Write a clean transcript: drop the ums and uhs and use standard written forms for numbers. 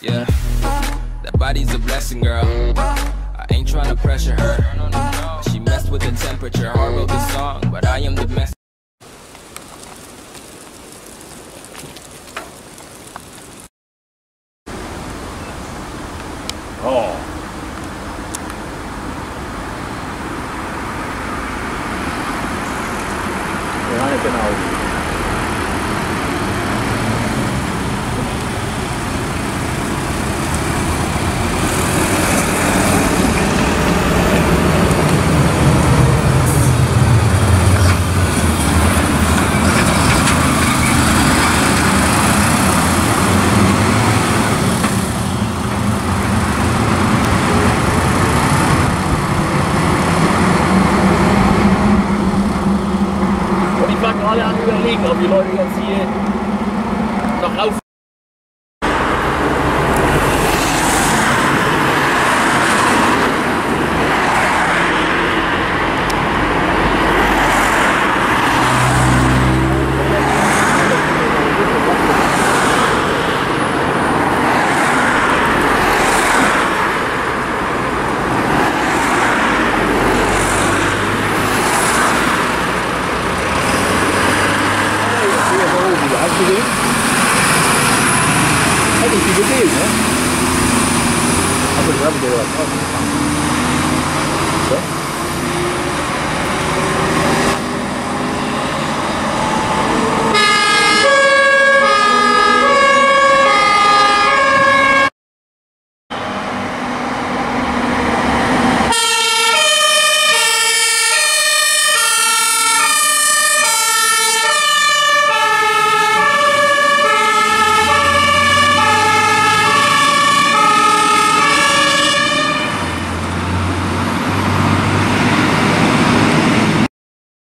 Yeah, that body's a blessing, girl. I ain't trying to pressure her. She messed with the temperature. I wrote the song, but I am the messenger. Oh. Alle an überlegen, ob die Leute jetzt hier noch raus. Grabe, der war auch nicht.